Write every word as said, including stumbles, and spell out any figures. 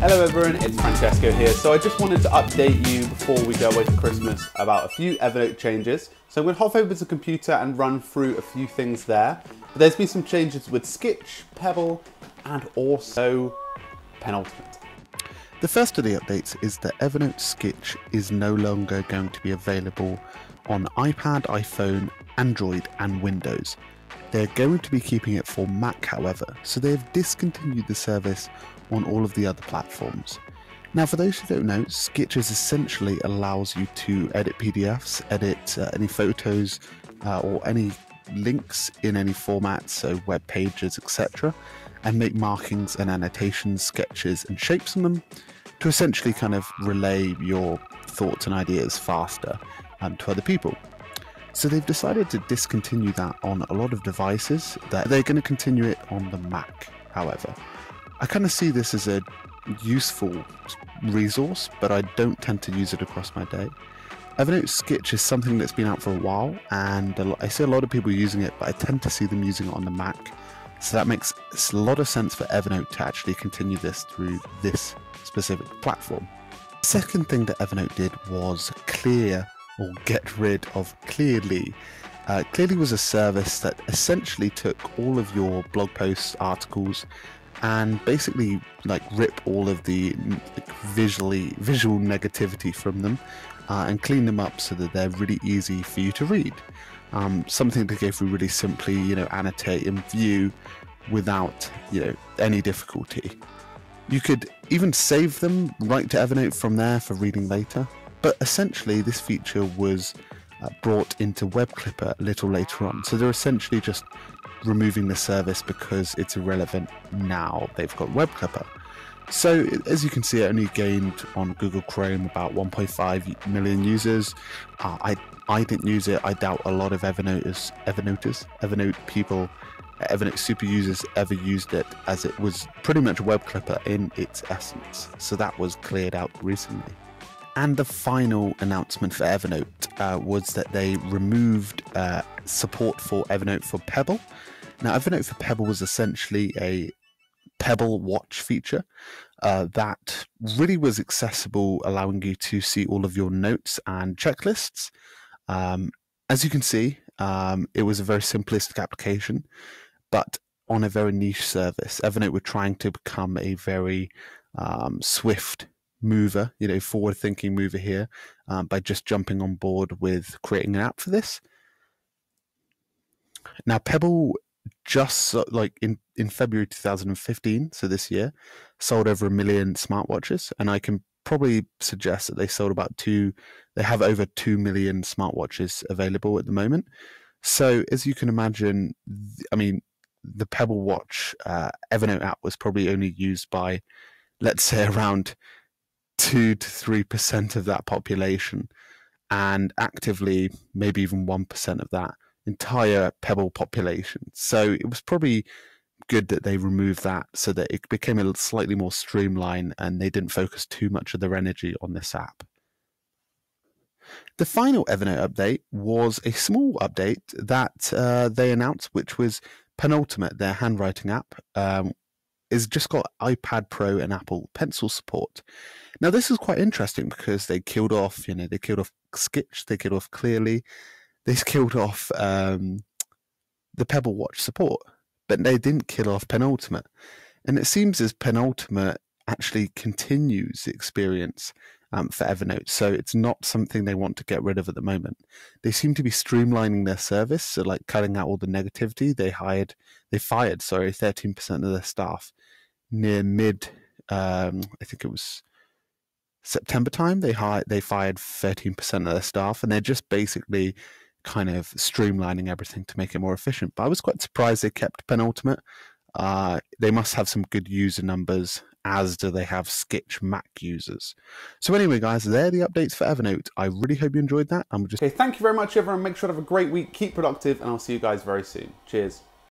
Hello everyone, it's Francesco here. So I just wanted to update you before we go away for Christmas about a few Evernote changes. So I'm going to hop over to the computer and run through a few things there. But there's been some changes with Skitch, Pebble, and also Penultimate. The first of the updates is that Evernote Skitch is no longer going to be available on iPad, iPhone, Android, and Windows. They're going to be keeping it for Mac, however, so they've discontinued the service on all of the other platforms. Now, for those who don't know, Skitch essentially allows you to edit P D Fs, edit uh, any photos uh, or any links in any format, so web pages, et cetera, and make markings and annotations, sketches, and shapes on them to essentially kind of relay your thoughts and ideas faster um, to other people. So they've decided to discontinue that on a lot of devices. They're going to continue it on the Mac, however. I kind of see this as a useful resource, but I don't tend to use it across my day. Evernote Skitch is something that's been out for a while, and a lot, I see a lot of people using it, but I tend to see them using it on the Mac. So that makes a lot of sense for Evernote to actually continue this through this specific platform. The second thing that Evernote did was clear or get rid of Clearly. Uh, Clearly was a service that essentially took all of your blog posts, articles, and basically like rip all of the like, visually visual negativity from them uh, and clean them up so that they're really easy for you to read. Um, something that gave you really simply, you know, annotate and view without, you know, any difficulty. You could even save them right to Evernote from there for reading later. But essentially, this feature was uh, brought into Web Clipper a little later on. So they're essentially just removing the service because it's irrelevant now they've got Web Clipper. So as you can see, it only gained on Google Chrome about one point five million users. Uh, I I didn't use it. I doubt a lot of Evernoters, Evernoters, Evernote people, Evernote super users ever used it, as it was pretty much Web Clipper in its essence. So that was cleared out recently. And the final announcement for Evernote uh, was that they removed uh, support for Evernote for Pebble. Now, Evernote for Pebble was essentially a Pebble watch feature uh, that really was accessible, allowing you to see all of your notes and checklists. Um, as you can see, um, it was a very simplistic application, but on a very niche service. Evernote were trying to become a very um, swift mover, you know, forward-thinking mover here um, by just jumping on board with creating an app for this. Now, Pebble just like in in February two thousand fifteen, so this year, sold over a million smartwatches, and I can probably suggest that they sold about two. They have over two million smartwatches available at the moment. So, as you can imagine, I mean, the Pebble Watch uh, Evernote app was probably only used by, let's say, around two to three percent of that population, and actively maybe even one percent of that entire Pebble population. So it was probably good that they removed that so that it became a slightly more streamlined and they didn't focus too much of their energy on this app. The final Evernote update was a small update that uh, they announced, which was Penultimate, their handwriting app, um, is just got iPad Pro and Apple Pencil support. Now, this is quite interesting because they killed off, you know, they killed off Skitch, they killed off Clearly, they killed off um, the Pebble Watch support, but they didn't kill off Penultimate. And it seems as Penultimate actually continues the experience um, for Evernote, so it's not something they want to get rid of at the moment. They seem to be streamlining their service, so like cutting out all the negativity. They hired, they fired, sorry, thirteen percent of their staff near mid, um, I think it was September time. They hired, they fired thirteen percent of their staff, and they're just basically kind of streamlining everything to make it more efficient. But I was quite surprised they kept Penultimate. Uh, they must have some good user numbers, as do they have Skitch Mac users. So anyway, guys, they're the updates for Evernote. I really hope you enjoyed that. I'm just okay. Thank you very much, everyone. Make sure to have a great week. Keep productive, and I'll see you guys very soon. Cheers.